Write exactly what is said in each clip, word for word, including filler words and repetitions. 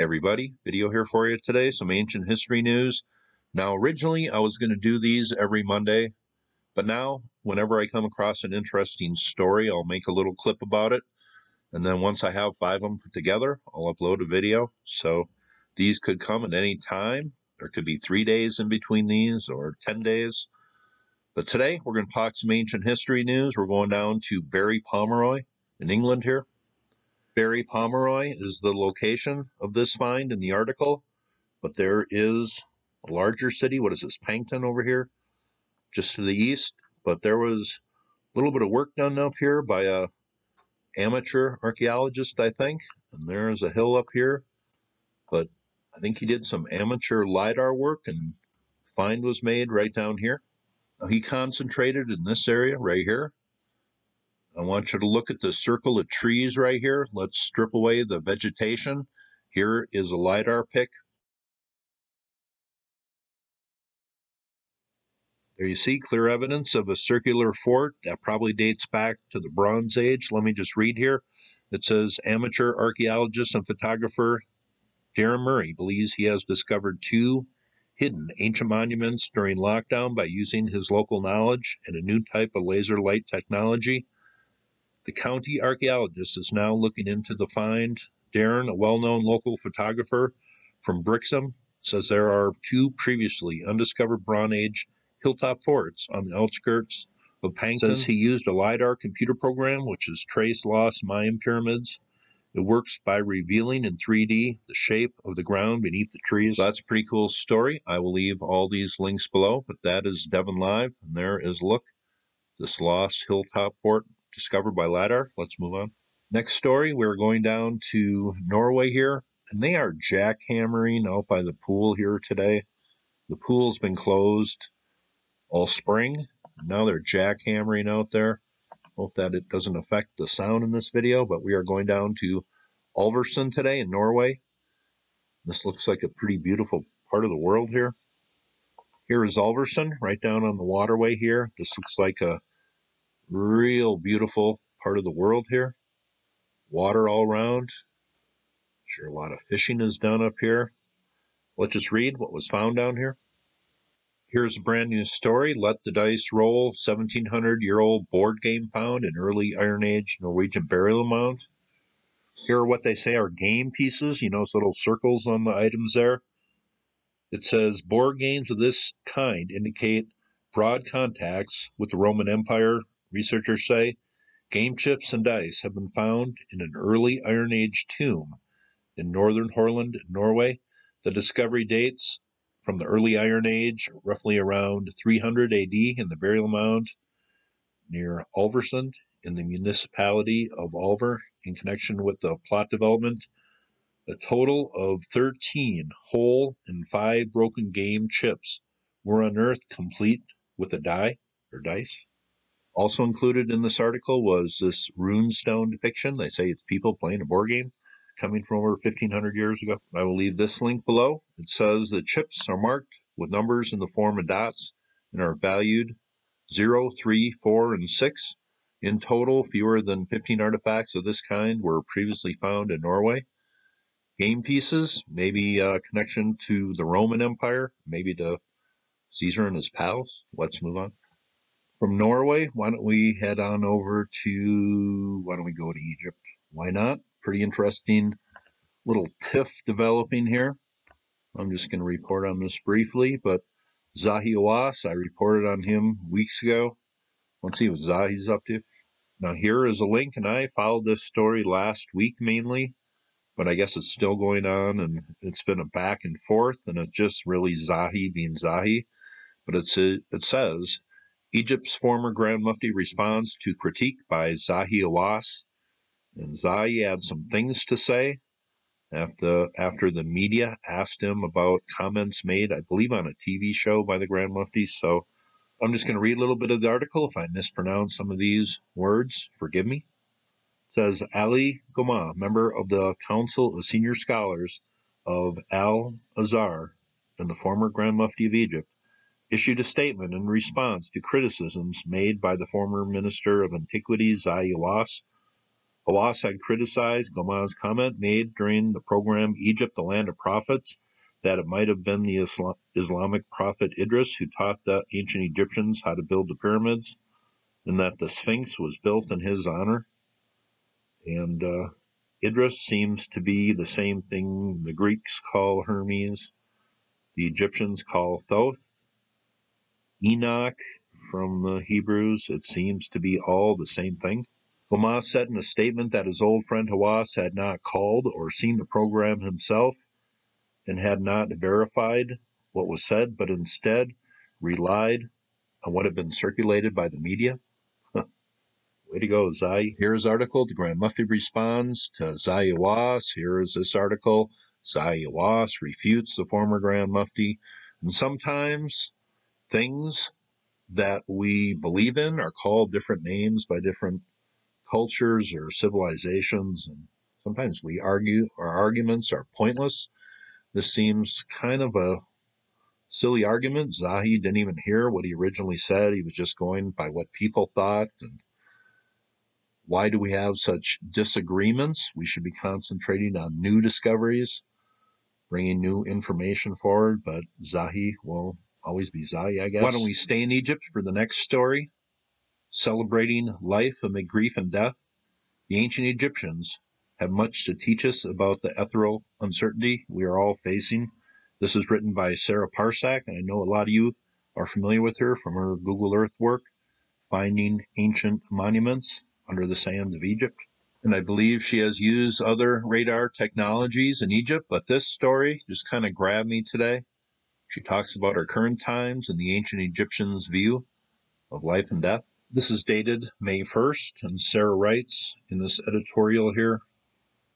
everybody. Video here for you today, some ancient history news. Now, originally, I was going to do these every Monday, but now, whenever I come across an interesting story, I'll make a little clip about it, and then once I have five of them put together, I'll upload a video. So these could come at any time. There could be three days in between these, or ten days. But today, we're going to talk some ancient history news. We're going down to Barry Pomeroy in England here. Barry Pomeroy is the location of this find in the article, but there is a larger city. What is this, Paignton over here, just to the east? But there was a little bit of work done up here by a amateur archaeologist, I think. And there is a hill up here, but I think he did some amateur LiDAR work, and find was made right down here. Now, he concentrated in this area right here. I want you to look at the circle of trees right here. Let's strip away the vegetation. Here is a LiDAR pic. There you see clear evidence of a circular fort that probably dates back to the Bronze Age. Let me just read here. It says, amateur archaeologist and photographer Darren Murray believes he has discovered two hidden ancient monuments during lockdown by using his local knowledge and a new type of laser light technology. The county archaeologist is now looking into the find. Darren, a well-known local photographer from Brixham, says there are two previously undiscovered Bronze Age hilltop forts on the outskirts of Paignton. Says he used a LiDAR computer program, which has traced lost Mayan pyramids. It works by revealing in three D the shape of the ground beneath the trees. So that's a pretty cool story. I will leave all these links below, but that is Devon Live, and there is, look, this lost hilltop fort discovered by LiDAR. Let's move on. Next story, we're going down to Norway here, and they are jackhammering out by the pool here today. The pool's been closed all spring. Now they're jackhammering out there. Hope that it doesn't affect the sound in this video, but we are going down to Alversund today in Norway. This looks like a pretty beautiful part of the world here. Here is Alversund, right down on the waterway here. This looks like a real beautiful part of the world here. Water all around. I'm sure a lot of fishing is done up here. Let's just read what was found down here. Here's a brand new story, Let the Dice Roll, seventeen hundred year old board game found in early Iron Age Norwegian burial mound. Here are what they say are game pieces, you know, those little circles on the items there. It says, board games of this kind indicate broad contacts with the Roman Empire, researchers say. Game chips and dice have been found in an early Iron Age tomb in northern Horland, Norway. The discovery dates from the early Iron Age, roughly around three hundred A D, in the burial mound near Alversund in the municipality of Alver, in connection with the plot development. A total of thirteen whole and five broken game chips were unearthed, complete with a die or dice. Also included in this article was this runestone depiction. They say it's people playing a board game, coming from over fifteen hundred years ago. I will leave this link below. It says the chips are marked with numbers in the form of dots and are valued zero, three, four, and six. In total, fewer than fifteen artifacts of this kind were previously found in Norway. Game pieces, maybe a connection to the Roman Empire, maybe to Caesar and his pals. Let's move on. From Norway, why don't we head on over to, why don't we go to Egypt? Why not? Pretty interesting little tiff developing here. I'm just going to report on this briefly, but Zahi Hawass, I reported on him weeks ago. Let's see what Zahi's up to. Now here is a link, and I followed this story last week mainly, but I guess it's still going on, and it's been a back and forth, and it's just really Zahi being Zahi. But it's a, it says, Egypt's former Grand Mufti responds to critique by Zahi Hawass. And Zahi had some things to say after, after the media asked him about comments made, I believe, on a T V show by the Grand Mufti. So I'm just going to read a little bit of the article. If I mispronounce some of these words, forgive me. It says, Ali Gomaa, member of the Council of Senior Scholars of Al-Azhar and the former Grand Mufti of Egypt, issued a statement in response to criticisms made by the former Minister of Antiquities, Zahi Hawass, Hawass had criticized Gomaa's comment made during the program Egypt, the Land of Prophets, that it might have been the Islam Islamic prophet Idris who taught the ancient Egyptians how to build the pyramids, and that the Sphinx was built in his honor. And uh, Idris seems to be the same thing the Greeks call Hermes, the Egyptians call Thoth, Enoch from the Hebrews. It seems to be all the same thing. Gomaa said in a statement that his old friend Hawass had not called or seen the program himself and had not verified what was said, but instead relied on what had been circulated by the media. Way to go, Zahi. Here's article, the Grand Mufti responds to Zahi Hawass. Here is this article, Zahi Hawass refutes the former Grand Mufti. And sometimes things that we believe in are called different names by different cultures or civilizations. And sometimes we argue, our arguments are pointless. This seems kind of a silly argument. Zahi didn't even hear what he originally said. He was just going by what people thought. And why do we have such disagreements? We should be concentrating on new discoveries, bringing new information forward, but Zahi will always be Zahi, I guess. Why don't we stay in Egypt for the next story? Celebrating life amid grief and death. The ancient Egyptians have much to teach us about the ethereal uncertainty we are all facing. This is written by Sarah Parcak, and I know a lot of you are familiar with her from her Google Earth work, Finding Ancient Monuments Under the Sands of Egypt. And I believe she has used other radar technologies in Egypt, but this story just kind of grabbed me today. She talks about our current times and the ancient Egyptians' view of life and death. This is dated May first, and Sarah writes in this editorial here,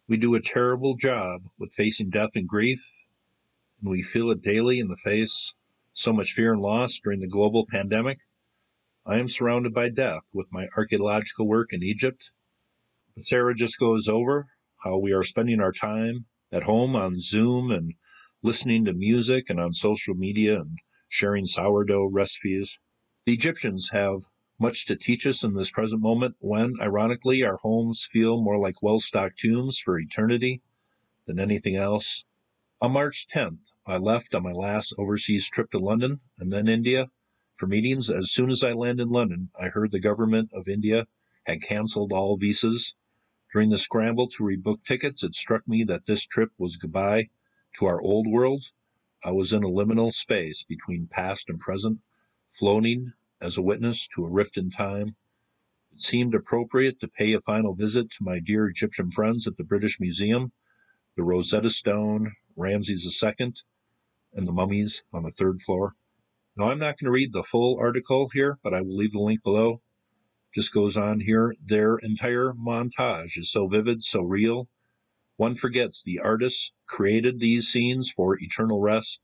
"We do a terrible job with facing death and grief, and we feel it daily in the face. So much fear and loss during the global pandemic. I am surrounded by death with my archaeological work in Egypt." But Sarah just goes over how we are spending our time at home on Zoom and listening to music and on social media and sharing sourdough recipes. The Egyptians have much to teach us in this present moment when, ironically, our homes feel more like well-stocked tombs for eternity than anything else. On March tenth, I left on my last overseas trip to London and then India for meetings. As soon as I landed in London, I heard the government of India had canceled all visas. During the scramble to rebook tickets, it struck me that this trip was goodbye to our old world. I was in a liminal space between past and present, floating as a witness to a rift in time. It seemed appropriate to pay a final visit to my dear Egyptian friends at the British Museum, the Rosetta Stone, Ramses the Second, and the mummies on the third floor. Now, I'm not going to read the full article here, but I will leave the link below. Just goes on here. Their entire montage is so vivid, so real. One forgets the artists created these scenes for eternal rest.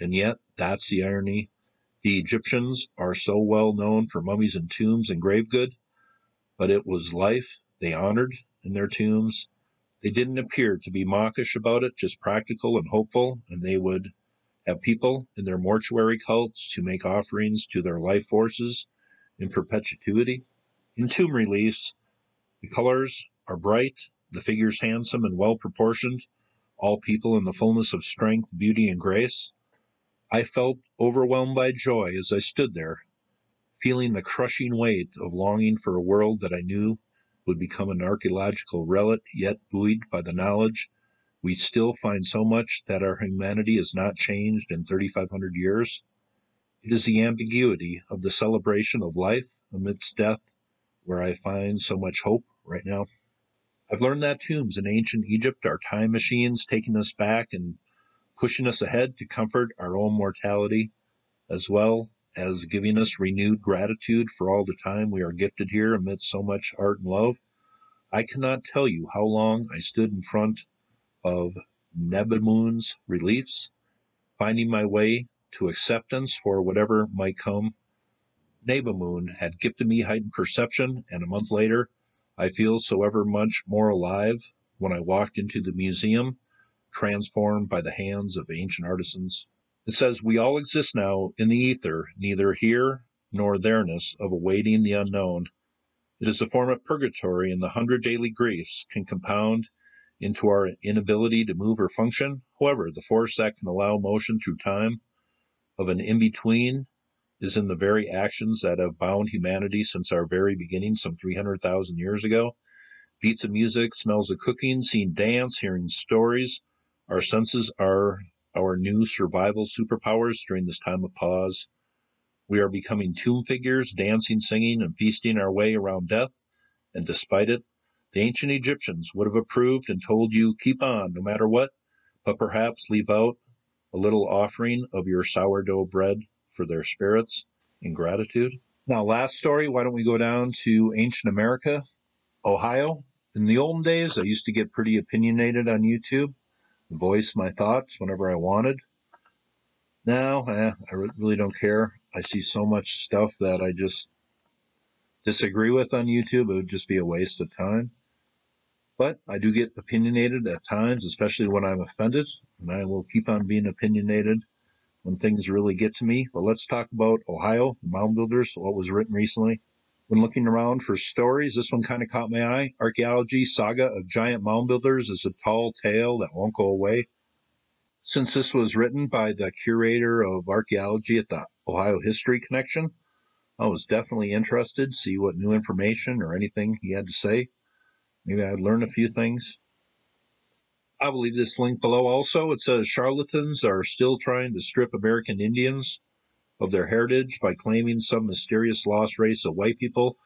And yet, that's the irony. The Egyptians are so well known for mummies and tombs and grave good, but it was life they honored in their tombs. They didn't appear to be mawkish about it, just practical and hopeful, and they would have people in their mortuary cults to make offerings to their life forces in perpetuity. In tomb reliefs, the colors are bright, the figures handsome and well-proportioned, all people in the fullness of strength, beauty, and grace. I felt overwhelmed by joy as I stood there, feeling the crushing weight of longing for a world that I knew would become an archaeological relic, yet buoyed by the knowledge we still find so much that our humanity has not changed in thirty-five hundred years. It is the ambiguity of the celebration of life amidst death where I find so much hope right now. I've learned that tombs in ancient Egypt are time machines taking us back and pushing us ahead to comfort our own mortality, as well as giving us renewed gratitude for all the time we are gifted here amidst so much art and love. I cannot tell you how long I stood in front of Nebamun's reliefs, finding my way to acceptance for whatever might come. Nebamun had gifted me heightened perception, and a month later, I feel so ever much more alive when I walked into the museum, transformed by the hands of ancient artisans. It says, we all exist now in the ether, neither here nor there-ness of awaiting the unknown. It is a form of purgatory, and the hundred daily griefs can compound into our inability to move or function. However, the force that can allow motion through time of an in-between is in the very actions that have bound humanity since our very beginning some three hundred thousand years ago. Beats of music, smells of cooking, seeing dance, hearing stories. Our senses are our new survival superpowers during this time of pause. We are becoming tomb figures, dancing, singing, and feasting our way around death. And despite it, the ancient Egyptians would have approved and told you, keep on no matter what, but perhaps leave out a little offering of your sourdough bread for their spirits in gratitude. Now, last story, why don't we go down to ancient America, Ohio. In the olden days, I used to get pretty opinionated on YouTube, voice my thoughts whenever I wanted. Now, eh, I really don't care. I see so much stuff that I just disagree with on YouTube. It would just be a waste of time. But I do get opinionated at times, especially when I'm offended, and I will keep on being opinionated when things really get to me. But let's talk about Ohio, the mound builders, what was written recently. When looking around for stories, this one kind of caught my eye. Archaeology Saga of Giant Mound Builders is a tall tale that won't go away. Since this was written by the curator of archaeology at the Ohio History Connection, I was definitely interested to see what new information or anything he had to say. Maybe I'd learn a few things. I will leave this link below also. It says charlatans are still trying to strip American Indians of their heritage by claiming some mysterious lost race of white people,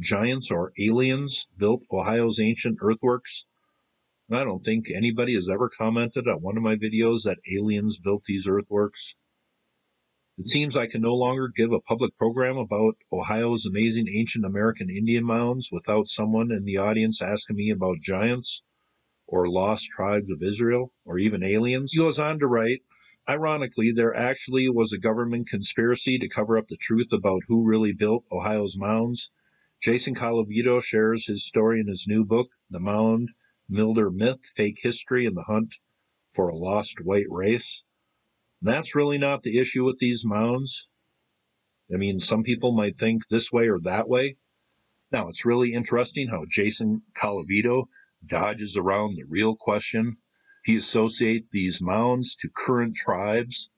giants or aliens, built Ohio's ancient earthworks. And I don't think anybody has ever commented on one of my videos that aliens built these earthworks. It seems I can no longer give a public program about Ohio's amazing ancient American Indian mounds without someone in the audience asking me about giants or lost tribes of Israel or even aliens. He goes on to write, ironically, there actually was a government conspiracy to cover up the truth about who really built Ohio's mounds. Jason Colavito shares his story in his new book, The Mound Builder Myth, Fake History, and the Hunt for a Lost White Race. That's really not the issue with these mounds. I mean, some people might think this way or that way. Now, it's really interesting how Jason Colavito dodges around the real question. He associates these mounds to current tribes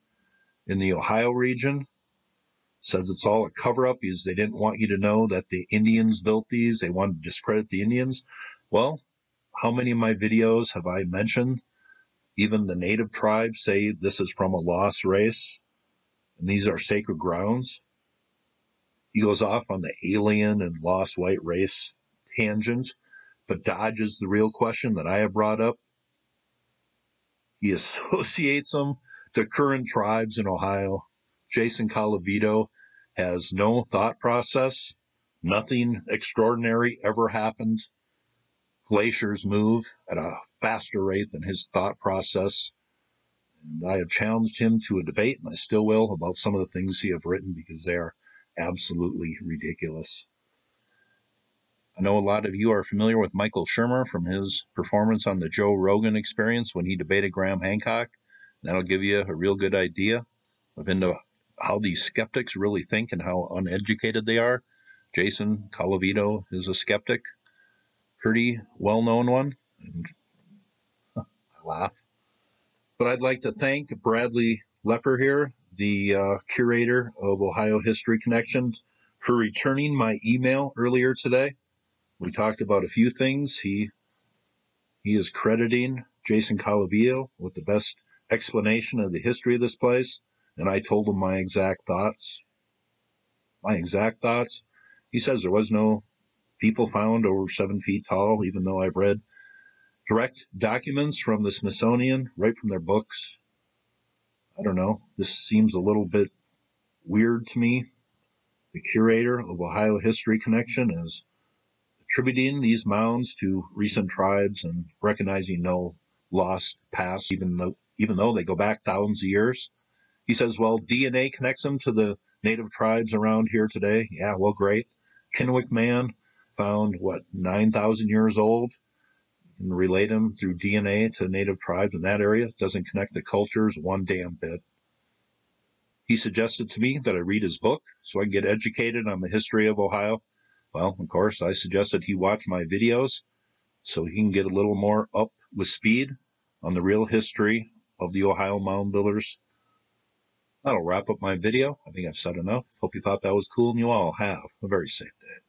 in the Ohio region. Says it's all a cover-up because they didn't want you to know that the Indians built these. They wanted to discredit the Indians. Well, how many of my videos have I mentioned? Even the native tribes say this is from a lost race, and these are sacred grounds. He goes off on the alien and lost white race tangent, but dodges the real question that I have brought up. He associates them to current tribes in Ohio. Jason Colavito has no thought process. Nothing extraordinary ever happened. Glaciers move at a faster rate than his thought process. And I have challenged him to a debate, and I still will, about some of the things he have written because they are absolutely ridiculous. I know a lot of you are familiar with Michael Shermer from his performance on the Joe Rogan Experience when he debated Graham Hancock. That'll give you a real good idea of into how these skeptics really think and how uneducated they are. Jason Colavito is a skeptic. Pretty well-known one, and I laugh. But I'd like to thank Bradley Lepper here, the uh, curator of Ohio History Connection, for returning my email earlier today. We talked about a few things. He, he is crediting Jason Colavito with the best explanation of the history of this place, and I told him my exact thoughts. My exact thoughts? He says there was no people found over seven feet tall, even though I've read direct documents from the Smithsonian, right from their books. I don't know. This seems a little bit weird to me. The curator of Ohio History Connection is attributing these mounds to recent tribes and recognizing no lost past, even though, even though they go back thousands of years. He says, well, D N A connects them to the native tribes around here today. Yeah, well, great. Kennewick Man, found, what, nine thousand years old, and relate them through D N A to native tribes in that area. It doesn't connect the cultures one damn bit. He suggested to me that I read his book so I can get educated on the history of Ohio. Well, of course, I suggested he watch my videos so he can get a little more up with speed on the real history of the Ohio Mound Builders. That'll wrap up my video. I think I've said enough. Hope you thought that was cool, and you all have a very safe day.